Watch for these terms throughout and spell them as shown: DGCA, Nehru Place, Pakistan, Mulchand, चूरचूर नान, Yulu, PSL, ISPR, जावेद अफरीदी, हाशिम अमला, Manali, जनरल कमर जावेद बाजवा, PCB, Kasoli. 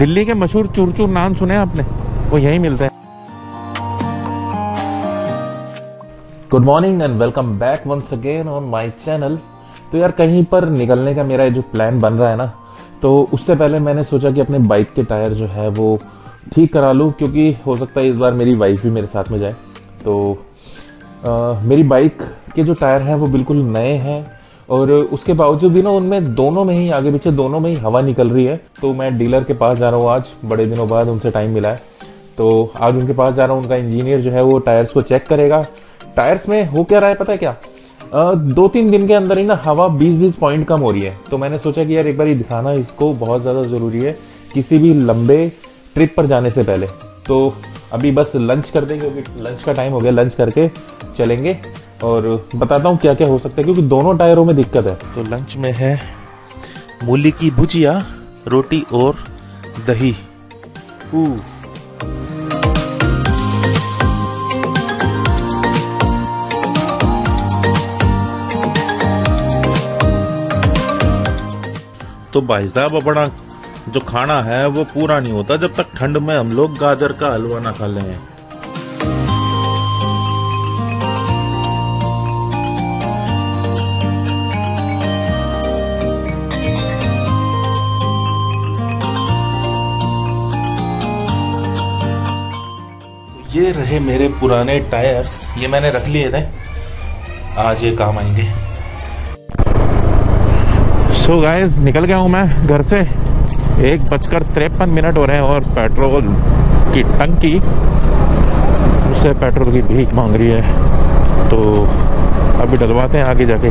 दिल्ली के मशहूर चूरचूर नान सुने आपने, वो यही मिलता है। Good morning and welcome back once again on my channel. तो यार कहीं पर निकलने का मेरा जो प्लान बन रहा है ना, तो उससे पहले मैंने सोचा कि अपने बाइक के टायर जो है वो ठीक करा लूँ, क्योंकि हो सकता है इस बार मेरी वाइफ भी मेरे साथ में जाए। तो मेरी बाइक के जो टायर हैं वो बिल्कुल नए हैं और उसके बावजूद भी ना उनमें दोनों में ही आगे पीछे दोनों में ही हवा निकल रही है। तो मैं डीलर के पास जा रहा हूँ आज, बड़े दिनों बाद उनसे टाइम मिला है तो आज उनके पास जा रहा हूँ। उनका इंजीनियर जो है वो टायर्स को चेक करेगा। टायर्स में हो क्या रहा है पता है क्या, 2-3 दिन के अंदर ही ना हवा 20-20 पॉइंट कम हो रही है। तो मैंने सोचा कि यार एक बार ये दिखाना इसको बहुत ज़्यादा ज़रूरी है किसी भी लंबे ट्रिप पर जाने से पहले। तो अभी बस लंच करते हैं क्योंकि लंच का टाइम हो गया, लंच करके चलेंगे और बताता हूँ क्या क्या हो सकता है क्योंकि दोनों टायरों में दिक्कत है। तो लंच में है मूली की भुजिया, रोटी और दही। तो भाई साहब अपना जो खाना है वो पूरा नहीं होता जब तक ठंड में हम लोग गाजर का हलवा ना खा लें। ये रहे मेरे पुराने टायर्स, ये मैंने रख लिए थे, आज ये काम आएंगे। सो गाइस निकल गया हूँ मैं घर से, 1:53 हो रहे हैं और पेट्रोल की टंकी उससे पेट्रोल की भीख मांग रही है। तो अभी डलवाते हैं आगे जाके।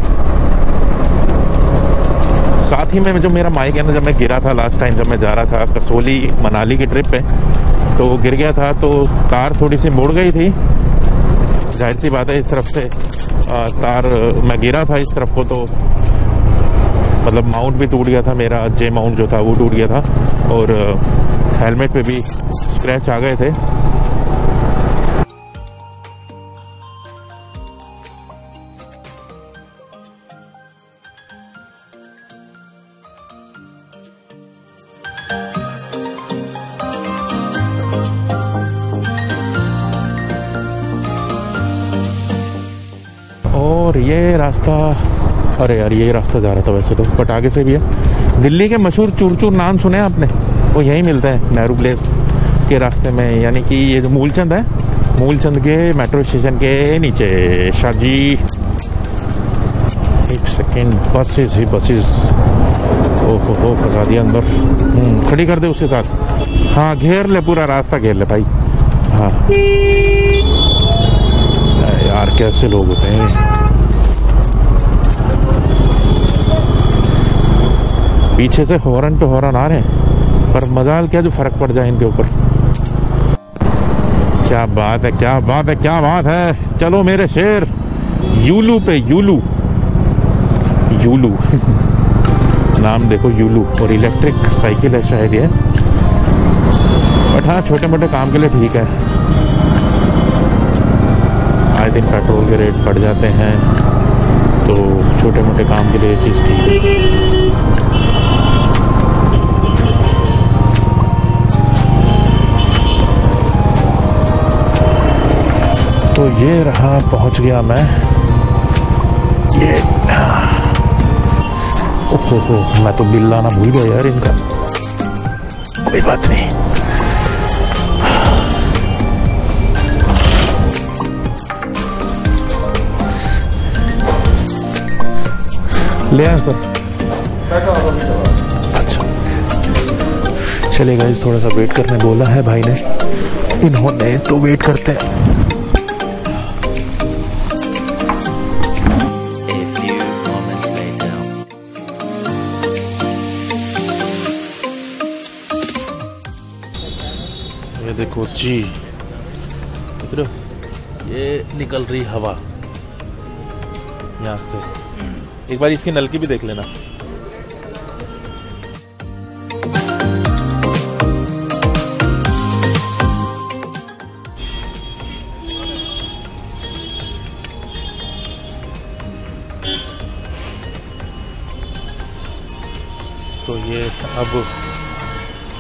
साथ ही में जो मेरा माइक है ना, जब मैं गिरा था लास्ट टाइम जब मैं जा रहा था कसोली मनाली की ट्रिप पे, तो गिर गया था तो तार थोड़ी सी मुड़ गई थी। जाहिर सी बात है इस तरफ से तार मैं गिरा था इस तरफ को, तो मतलब माउंट भी टूट गया था मेरा, जे माउंट जो था वो टूट गया था और हेलमेट पे भी स्क्रैच आ गए थे। और ये रास्ता, अरे यार ये रास्ता जा रहा था वैसे तो, बट आगे से भी है। दिल्ली के मशहूर चूरचूर नान सुने हैं आपने, वो यहीं मिलता है नेहरू प्लेस के रास्ते में, यानी कि ये जो मूलचंद है, मूलचंद के मेट्रो स्टेशन के नीचे। शाह जी एक सेकेंड, बसेस ही बसेस, ओहो हो फंसा दिया अंदर, खड़ी कर दे उसके साथ। हाँ घेर ले, पूरा रास्ता घेर ले भाई। हाँ यार कैसे लोग होते हैं। पीछे से हॉर्न पे हॉर्न आ रहे हैं पर मजाल क्या जो फर्क पड़ जाए इनके ऊपर। क्या बात है, क्या बात है, क्या बात है। चलो मेरे शेर, यूलू पे यूलू, यूलू नाम देखो यूलू। और इलेक्ट्रिक साइकिल है शायद ये, बट हाँ छोटे मोटे काम के लिए ठीक है। आए दिन पेट्रोल के रेट बढ़ जाते हैं तो छोटे मोटे काम के लिए चीज़ ठीक है। तो ये रहा, पहुंच गया मैं। ये ओहो मैं तो बिल लाना भूल गया यार इनका, कोई बात नहीं। ले आए सर, अच्छा चले गाइस, थोड़ा सा वेट करने बोला है भाई ने, इन्होंने तो वेट करते हैं। देखो जी, ये निकल रही हवा यहाँ से। एक बार इसकी नलकी भी देख लेना। तो ये अब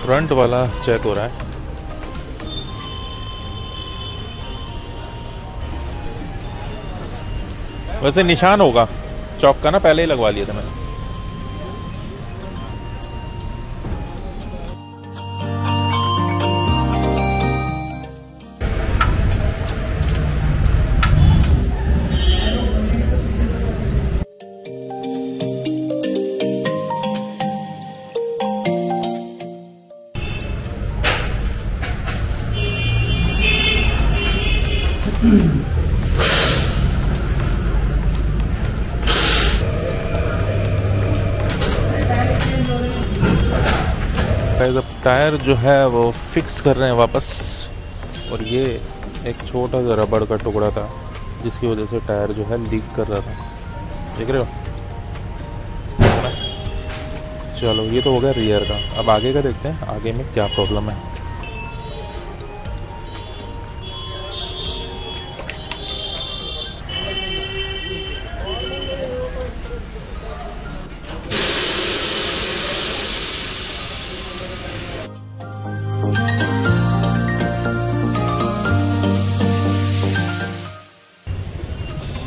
फ्रंट वाला चेक हो रहा है। वैसे निशान होगा चौक का ना, पहले ही लगवा लिया था मैंने। टायर जो है वो फिक्स कर रहे हैं वापस, और ये एक छोटा सा रबड़ का टुकड़ा था जिसकी वजह से टायर जो है लीक कर रहा था, देख रहे हो। चलो ये तो हो गया रियर का, अब आगे का देखते हैं आगे में क्या प्रॉब्लम है।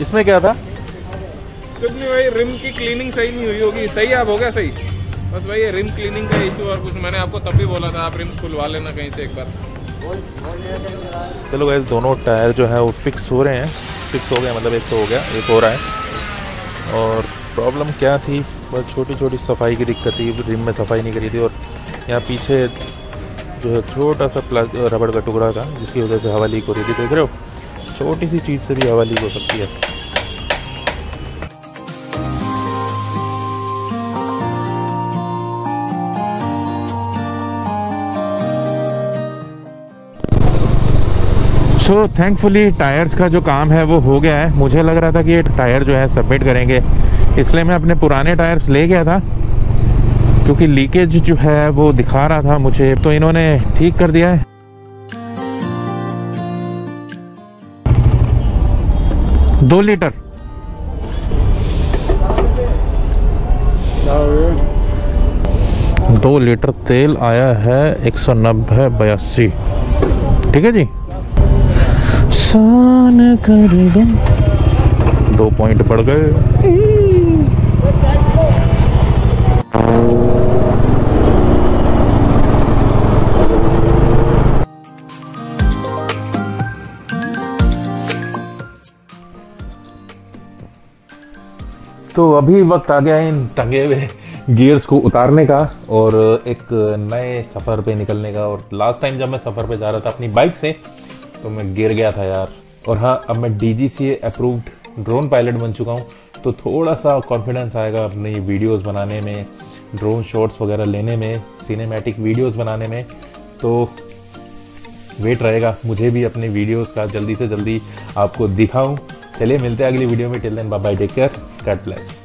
इसमें क्या था? कुछ नहीं भाई, रिम की क्लीनिंग सही नहीं हुई होगी। सही आप हो गया सही, बस भाई रिम क्लीनिंग का इशू और कुछ। मैंने आपको तब भी बोला था आप रिम्स खुलवा लेना कहीं से एक बार। चलो गाइस दोनों टायर जो है वो फिक्स हो रहे हैं, फिक्स हो गए मतलब एक तो हो गया, एक हो रहा है। और प्रॉब्लम क्या थी, बस छोटी छोटी सफाई की दिक्कत थी, रिम में सफाई नहीं करी थी। और यहाँ पीछे जो है छोटा सा रबड़ का टुकड़ा था जिसकी वजह से हवा लीक हो रही थी, देख रहे हो, छोटी सी चीज़ से भी हवा लीक हो सकती है। तो थैंकफुली टायर्स का जो काम है वो हो गया है। मुझे लग रहा था कि ये टायर जो है सबमिट करेंगे, इसलिए मैं अपने पुराने टायर्स ले गया था क्योंकि लीकेज जो है वो दिखा रहा था मुझे, तो इन्होंने ठीक कर दिया है। दो लीटर तेल आया है 190/82, ठीक है जी, 2 पॉइंट बढ़ गए। तो अभी वक्त आ गया है इन टंगे हुए गियर्स को उतारने का और एक नए सफर पे निकलने का। और लास्ट टाइम जब मैं सफर पे जा रहा था अपनी बाइक से तो मैं गिर गया था यार। और हाँ, अब मैं DGCA अप्रूव्ड ड्रोन पायलट बन चुका हूँ, तो थोड़ा सा कॉन्फिडेंस आएगा अपनी वीडियोस बनाने में, ड्रोन शॉट्स वगैरह लेने में, सिनेमैटिक वीडियोस बनाने में। तो वेट रहेगा मुझे भी अपने वीडियोस का, जल्दी से जल्दी आपको दिखाऊँ। चलिए मिलते हैं अगली वीडियो में, till then bye bye, take care, God bless.